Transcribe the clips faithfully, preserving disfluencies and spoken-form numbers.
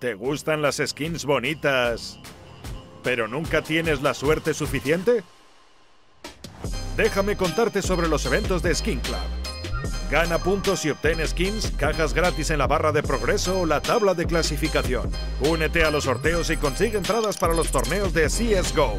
¿Te gustan las skins bonitas, pero nunca tienes la suerte suficiente? Déjame contarte sobre los eventos de Skin Club. Gana puntos y obtén skins, cajas gratis en la barra de progreso o la tabla de clasificación. Únete a los sorteos y consigue entradas para los torneos de C S G O.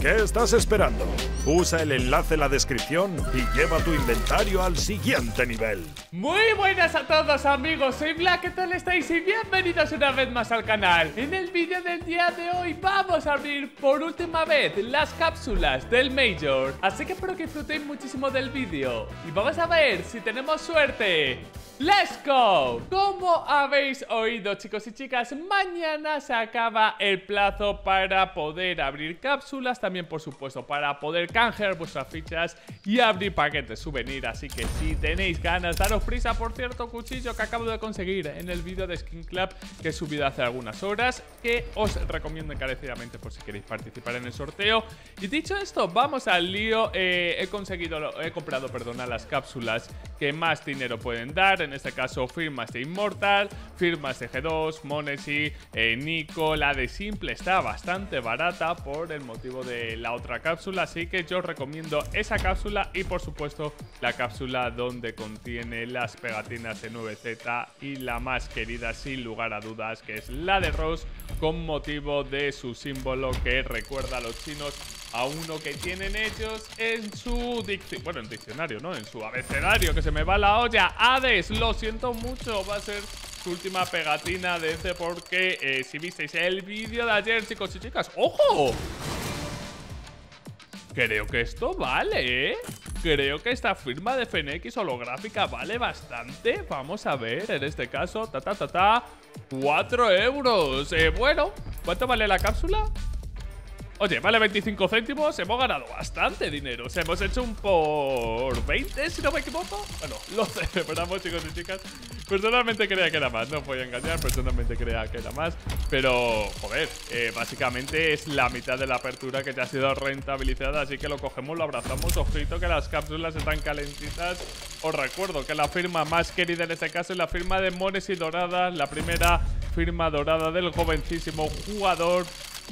¿Qué estás esperando? Usa el enlace en la descripción y lleva tu inventario al siguiente nivel. Muy buenas a todos, amigos, soy Black, ¿qué tal estáis? Y bienvenidos una vez más al canal. En el vídeo del día de hoy vamos a abrir por última vez las cápsulas del Major, así que espero que disfrutéis muchísimo del vídeo y vamos a ver si tenemos suerte. ¡Let's go! Como habéis oído, chicos y chicas, mañana se acaba el plazo para poder abrir cápsulas, también por supuesto para poder canjear vuestras fichas y abrir paquetes de souvenir, así que si tenéis ganas, daros prisa. Por cierto, cuchillo que acabo de conseguir en el vídeo de Skin Club que he subido hace algunas horas, que os recomiendo encarecidamente por si queréis participar en el sorteo. Y dicho esto, vamos al lío. eh, He conseguido, he comprado, perdona, las cápsulas que más dinero pueden dar. En este caso, firmas de Immortal, firmas de G dos, Monesy, eh, Nico. La de Simple está bastante barata por el motivo de la otra cápsula, así que yo os recomiendo esa cápsula y por supuesto la cápsula donde contiene las pegatinas de nueve Z y la más querida sin lugar a dudas, que es la de Rose, con motivo de su símbolo que recuerda a los chinos a uno que tienen ellos en su diccionario, bueno, en diccionario, ¿no? En su abecedario, que se me va la olla. Hades, lo siento mucho, va a ser su última pegatina de este porque eh, si visteis el vídeo de ayer, chicos y chicas, ¡ojo! Creo que esto vale, ¿eh? Creo que esta firma de F N X holográfica vale bastante. Vamos a ver, en este caso, ta ta ta ta, cuatro euros. Eh, bueno, ¿cuánto vale la cápsula? Oye, vale veinticinco céntimos, hemos ganado bastante dinero. Se hemos hecho un por veinte, si no me equivoco. Bueno, lo celebramos, chicos y chicas. Personalmente creía que era más, no os voy a engañar. Personalmente creía que era más. Pero, joder, eh, básicamente es la mitad de la apertura que ya ha sido rentabilizada. Así que lo cogemos, lo abrazamos. Ojito que las cápsulas están calentitas. Os recuerdo que la firma más querida en este caso es la firma de Monesy doradas. La primera firma dorada del jovencísimo jugador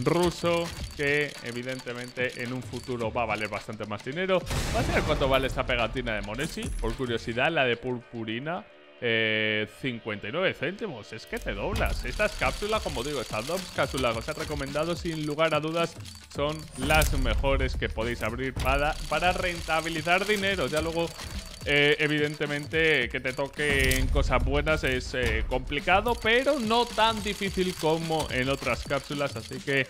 ruso, que evidentemente en un futuro va a valer bastante más dinero. Va a ser cuánto vale esta pegatina de Monesy. Por curiosidad, la de purpurina, eh, cincuenta y nueve céntimos. Es que te doblas. Estas cápsulas, como digo, estas dos cápsulas que os he recomendado, sin lugar a dudas, son las mejores que podéis abrir para, para rentabilizar dinero. Ya luego, Eh, evidentemente, que te toquen cosas buenas es eh, complicado, pero no tan difícil como en otras cápsulas. Así que,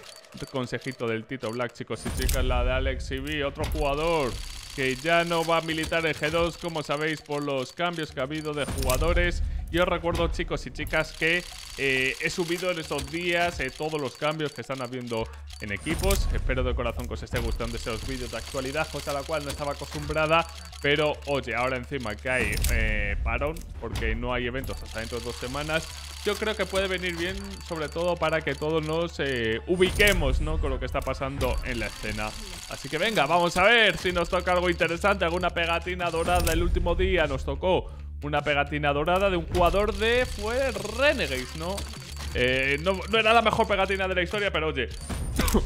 consejito del Tito Black, chicos y chicas, la de Alex y B, otro jugador que ya no va a militar en G dos, como sabéis, por los cambios que ha habido de jugadores. Y os recuerdo, chicos y chicas, que eh, he subido en estos días eh, todos los cambios que están habiendo en equipos. Espero de corazón que os esté gustando esos vídeos de actualidad, cosa a la cual no estaba acostumbrada. Pero, oye, ahora encima que hay eh, parón, porque no hay eventos hasta dentro de dos semanas, yo creo que puede venir bien, sobre todo para que todos nos eh, ubiquemos, ¿no?, con lo que está pasando en la escena. Así que venga, vamos a ver si nos toca algo interesante, alguna pegatina dorada. El último día nos tocó una pegatina dorada de un jugador de... fue Renegades, ¿no? Eh, no, no era la mejor pegatina de la historia, pero oye,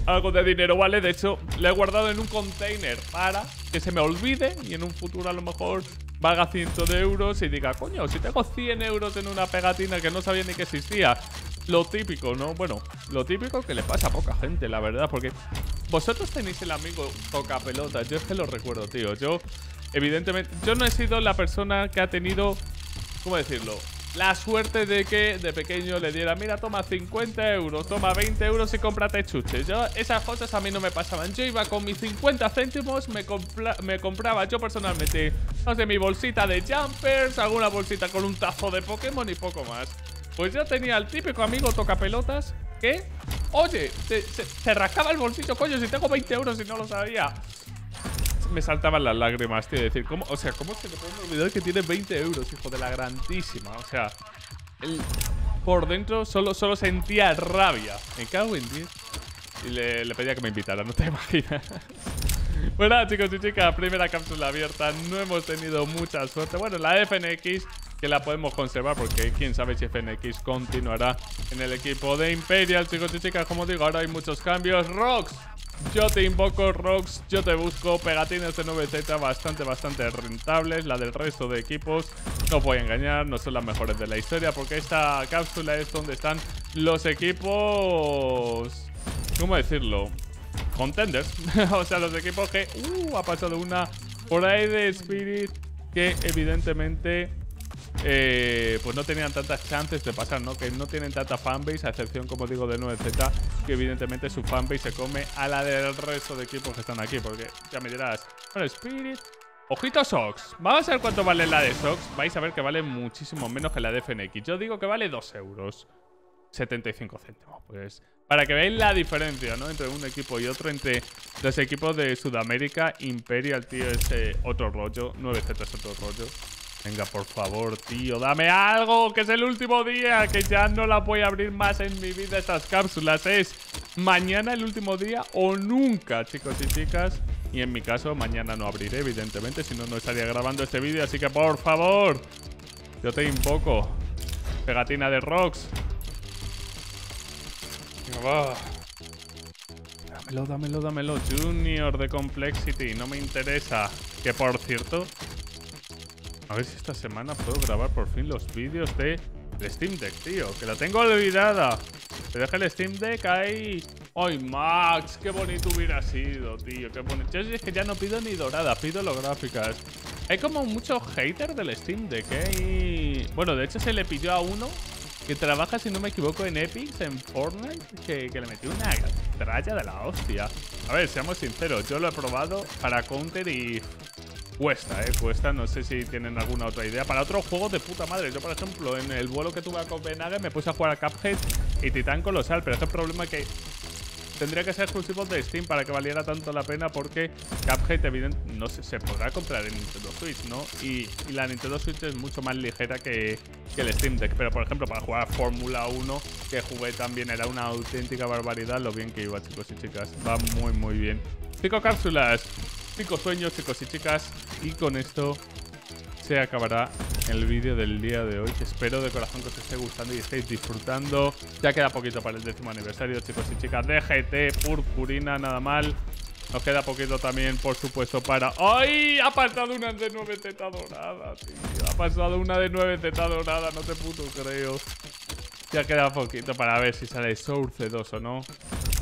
algo de dinero vale. De hecho, la he guardado en un container para que se me olvide y en un futuro a lo mejor valga cientos de euros y diga, coño, si tengo cien euros en una pegatina que no sabía ni que existía. Lo típico, ¿no? Bueno, lo típico que le pasa a poca gente, la verdad, porque vosotros tenéis el amigo tocapelotas. Yo es que lo recuerdo, tío. Yo, evidentemente, yo no he sido la persona que ha tenido, ¿cómo decirlo?, la suerte de que de pequeño le diera, mira, toma cincuenta euros, toma veinte euros y cómprate chuches. Yo, esas cosas a mí no me pasaban. Yo iba con mis cincuenta céntimos, me, compra, me compraba yo personalmente, no sé, mi bolsita de jumpers, alguna bolsita con un tazo de Pokémon y poco más. Pues yo tenía al típico amigo tocapelotas que, oye, se, se, se rascaba el bolsillo, coño, si tengo veinte euros y no lo sabía. Me saltaban las lágrimas, tío, de decir, ¿cómo? O sea, ¿cómo se te puede olvidar que tienes veinte euros, hijo de la grandísima? O sea, él por dentro solo, solo sentía rabia. Me cago en diez. Y le, le pedía que me invitara, no te imaginas. Bueno, chicos y chicas, primera cápsula abierta. No hemos tenido mucha suerte. Bueno, la F N X que la podemos conservar, porque quién sabe si F N X continuará en el equipo de Imperial. Chicos y chicas, como digo, ahora hay muchos cambios. Rox, yo te invoco, Rox, yo te busco. Pegatines de nueve Z bastante, bastante rentables. La del resto de equipos, no os voy a engañar, no son las mejores de la historia, porque esta cápsula es donde están los equipos... ¿Cómo decirlo? Contenders. O sea, los equipos que... Uh, ha pasado una por ahí de Spirit que evidentemente... Eh, pues no tenían tantas chances de pasar, ¿no? Que no tienen tanta fanbase, a excepción, como digo, de nueve Z, que evidentemente su fanbase se come a la del resto de equipos que están aquí, porque ya me dirás, bueno, Spirit... Ojito Sox, vamos a ver cuánto vale la de Sox. Vais a ver que vale muchísimo menos que la de F N X. Yo digo que vale dos euros setenta y cinco céntimos, pues... Para que veáis la diferencia, ¿no? Entre un equipo y otro, entre los equipos de Sudamérica. Imperial, tío, es eh, otro rollo. nueve Z es otro rollo. Venga, por favor, tío, dame algo, que es el último día, que ya no la voy a abrir más en mi vida. Estas cápsulas es mañana el último día o nunca, chicos y chicas. Y en mi caso, mañana no abriré, evidentemente, si no, no estaría grabando este vídeo. Así que, por favor, yo te invoco. Pegatina de Rox. Oh. Dámelo, dámelo, dámelo. Junior de Complexity, no me interesa. Que, por cierto... A ver si esta semana puedo grabar por fin los vídeos de Steam Deck, tío. Que la tengo olvidada. Te dejé el Steam Deck ahí. ¡Ay, Max! ¡Qué bonito hubiera sido, tío! ¡Qué bonito! Yo es que ya no pido ni dorada, pido las gráficas. Hay como muchos haters del Steam Deck, ¿eh? Y... Bueno, de hecho se le pilló a uno que trabaja, si no me equivoco, en Epic, en Fortnite, que, que le metió una tralla de la hostia. A ver, seamos sinceros, yo lo he probado para Counter y... Cuesta, eh, cuesta, no sé si tienen alguna otra idea. Para otros juegos de puta madre. Yo, por ejemplo, en el vuelo que tuve a Copenhague me puse a jugar a Cuphead y Titán Colosal. Pero este problema es que tendría que ser exclusivos de Steam para que valiera tanto la pena, porque Cuphead, evidentemente, no sé, se podrá comprar en Nintendo Switch, ¿no? Y, y la Nintendo Switch es mucho más ligera que, que el Steam Deck. Pero, por ejemplo, para jugar a Fórmula uno, que jugué también, era una auténtica barbaridad lo bien que iba, chicos y chicas. Va muy, muy bien. Cinco cápsulas. Chicos sueños, chicos y chicas, y con esto se acabará el vídeo del día de hoy. Espero de corazón que os esté gustando y estéis disfrutando. Ya queda poquito para el décimo aniversario, chicos y chicas. D G T, purpurina, nada mal. Nos queda poquito también, por supuesto, para... ¡Ay! Ha pasado una de nueve Z dorada, tío. Ha pasado una de nueve Z dorada, no te puto creo. Ya queda poquito para ver si sale Source dos o no.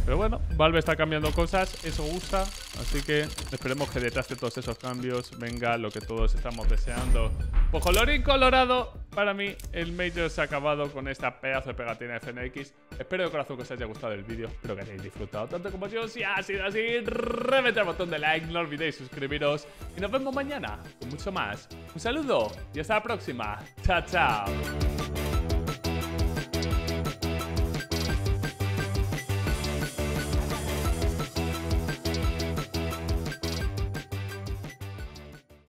Pero bueno, Valve está cambiando cosas, eso gusta. Así que esperemos que detrás de todos esos cambios venga lo que todos estamos deseando. Pues colorín colorado, para mí el Major se ha acabado con esta pedazo de pegatina F N X. Espero de corazón que os haya gustado el vídeo, espero que hayáis disfrutado tanto como yo. Si ha sido así, reventad el botón de like, no olvidéis suscribiros. Y nos vemos mañana con mucho más. Un saludo y hasta la próxima. Chao, chao.